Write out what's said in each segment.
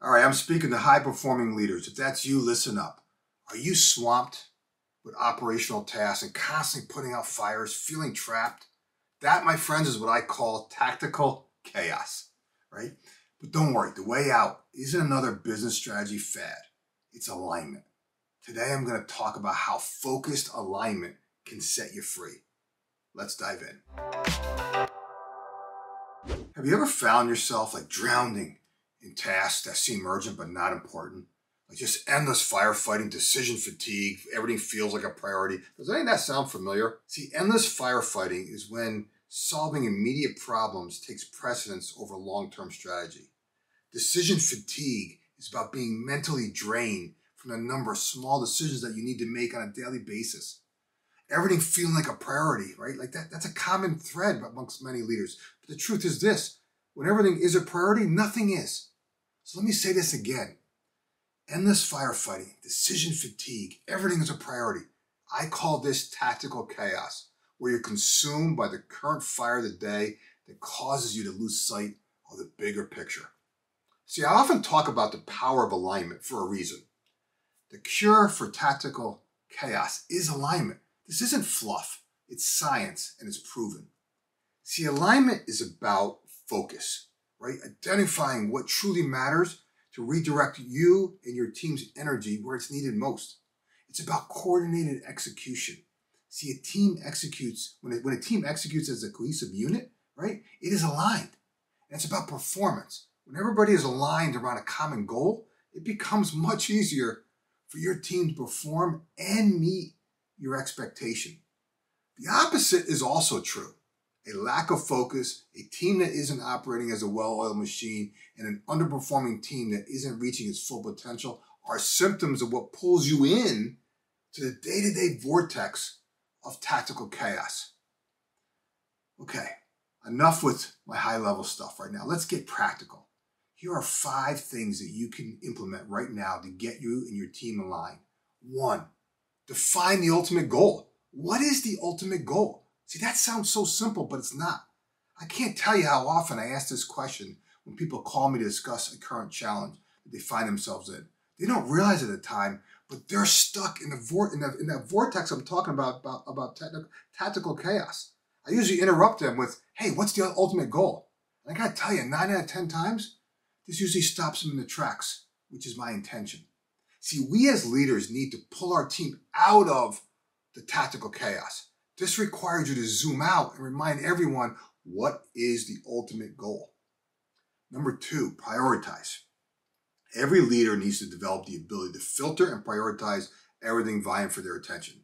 All right, I'm speaking to high-performing leaders. If that's you, listen up. Are you swamped with operational tasks and constantly putting out fires, feeling trapped? That, my friends, is what I call tactical chaos, right? But don't worry, the way out isn't another business strategy fad. It's alignment. Today, I'm going to talk about how focused alignment can set you free. Let's dive in. Have you ever found yourself like drowning in tasks that seem urgent but not important? Like just endless firefighting, decision fatigue, everything feels like a priority. Does any of that sound familiar? See, endless firefighting is when solving immediate problems takes precedence over long-term strategy. Decision fatigue is about being mentally drained from the number of small decisions that you need to make on a daily basis. Everything feeling like a priority, right? Like that's a common thread amongst many leaders. But the truth is this, when everything is a priority, nothing is. So let me say this again. Endless firefighting, decision fatigue, everything is a priority. I call this tactical chaos, where you're consumed by the current fire of the day that causes you to lose sight of the bigger picture. See, I often talk about the power of alignment for a reason. The cure for tactical chaos is alignment. This isn't fluff, it's science, and it's proven. See, alignment is about focus, right? Identifying what truly matters to redirect you and your team's energy where it's needed most. It's about coordinated execution. See, a team executes, when a team executes as a cohesive unit, right, it is aligned. And it's about performance. When everybody is aligned around a common goal, it becomes much easier for your team to perform and meet your expectation. The opposite is also true. A lack of focus, a team that isn't operating as a well-oiled machine, and an underperforming team that isn't reaching its full potential are symptoms of what pulls you in to the day-to-day vortex of tactical chaos. Okay, enough with my high-level stuff right now. Let's get practical. Here are 5 things that you can implement right now to get you and your team aligned. 1. Define the ultimate goal. What is the ultimate goal? See, that sounds so simple, but it's not. I can't tell you how often I ask this question when people call me to discuss a current challenge that they find themselves in. They don't realize at the time, but they're stuck in that vortex I'm talking about tactical chaos. I usually interrupt them with, hey, what's the ultimate goal? And I gotta tell you, 9 out of 10 times, this usually stops them in the tracks, which is my intention. See, we as leaders need to pull our team out of the tactical chaos. This requires you to zoom out and remind everyone what is the ultimate goal. Number 2, prioritize. Every leader needs to develop the ability to filter and prioritize everything vying for their attention.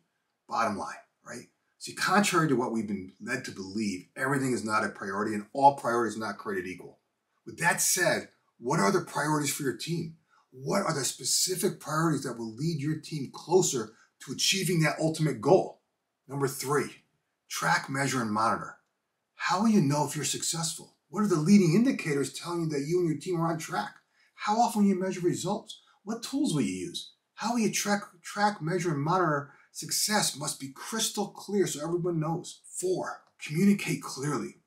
Bottom line, right? See, contrary to what we've been led to believe, everything is not a priority and all priorities are not created equal. With that said, what are the priorities for your team? What are the specific priorities that will lead your team closer to achieving that ultimate goal? Number 3, track, measure, and monitor. How will you know if you're successful? What are the leading indicators telling you that you and your team are on track? How often will you measure results? What tools will you use? How will you track, measure, and monitor success must be crystal clear so everyone knows. 4, communicate clearly.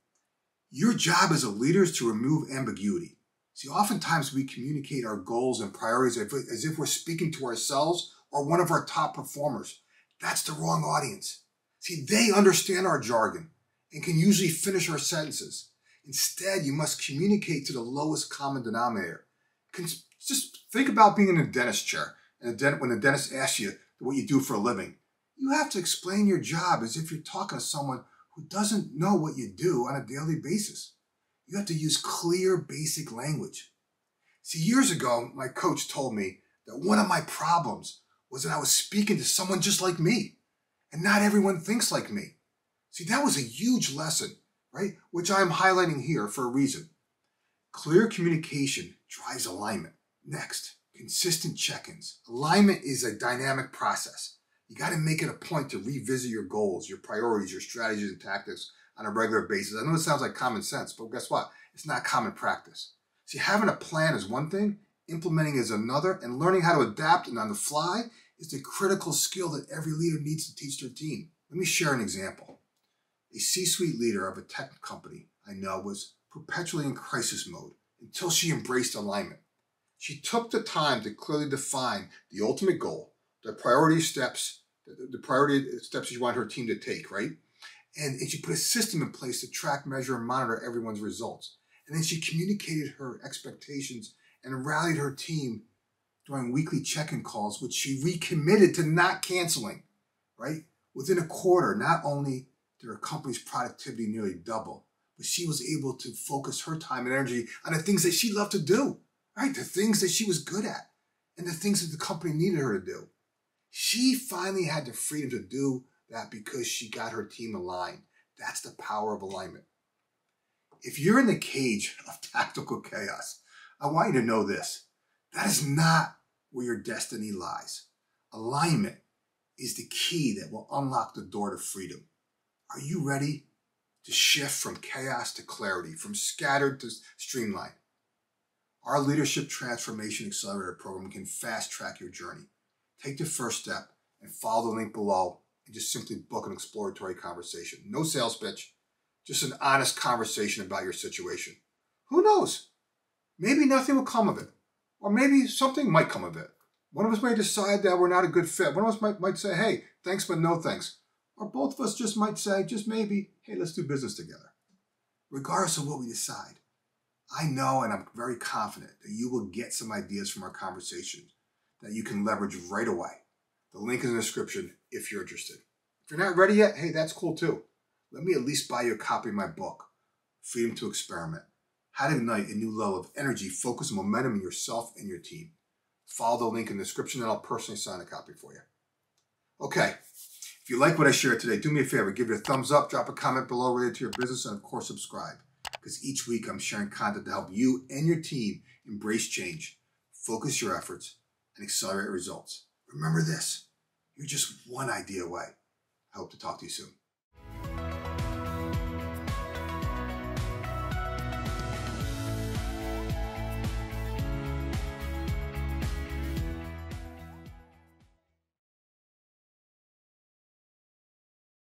Your job as a leader is to remove ambiguity. See, oftentimes we communicate our goals and priorities as if we're speaking to ourselves or one of our top performers. That's the wrong audience. See, they understand our jargon and can usually finish our sentences. Instead, you must communicate to the lowest common denominator. Just think about being in a dentist's chair and when the dentist asks you what you do for a living. You have to explain your job as if you're talking to someone who doesn't know what you do on a daily basis. You have to use clear, basic language. See, years ago, my coach told me that one of my problems was that I was speaking to someone just like me, and not everyone thinks like me. See, that was a huge lesson, right? Which I'm highlighting here for a reason. Clear communication drives alignment. Next, consistent check-ins. Alignment is a dynamic process. You got to make it a point to revisit your goals, your priorities, your strategies, and tactics on a regular basis. I know it sounds like common sense, but guess what? It's not common practice. See, having a plan is one thing, implementing is another, and learning how to adapt and on the fly is the critical skill that every leader needs to teach their team. Let me share an example. A C-suite leader of a tech company I know was perpetually in crisis mode until she embraced alignment. She took the time to clearly define the ultimate goal, the priority steps she wanted her team to take, right? And she put a system in place to track, measure, and monitor everyone's results. And then she communicated her expectations and rallied her team during weekly check-in calls, which she recommitted to not canceling, right? Within a quarter, not only did her company's productivity nearly double, but she was able to focus her time and energy on the things that she loved to do, right? The things that she was good at and the things that the company needed her to do. She finally had the freedom to do that because she got her team aligned. That's the power of alignment. If you're in the cage of tactical chaos, I want you to know this. That is not where your destiny lies. Alignment is the key that will unlock the door to freedom. Are you ready to shift from chaos to clarity, from scattered to streamlined? Our Leadership Transformation Accelerator program can fast-track your journey. Take the first step and follow the link below and just simply book an exploratory conversation. No sales pitch, just an honest conversation about your situation. Who knows? Maybe nothing will come of it, or maybe something might come of it. One of us may decide that we're not a good fit. One of us might say, hey, thanks, but no thanks. Or both of us just might say, just maybe, hey, let's do business together. Regardless of what we decide, I know and I'm very confident that you will get some ideas from our conversation that you can leverage right away. The link is in the description if you're interested. If you're not ready yet, hey, that's cool too. Let me at least buy you a copy of my book, Freedom to Experiment, How to Ignite a New Level of Energy, Focus, and Momentum in Yourself and Your Team. Follow the link in the description and I'll personally sign a copy for you. Okay, if you like what I shared today, do me a favor, give it a thumbs up, drop a comment below related to your business, and of course subscribe, because each week I'm sharing content to help you and your team embrace change, focus your efforts, and accelerate results. Remember this, you're just one idea away. I hope to talk to you soon.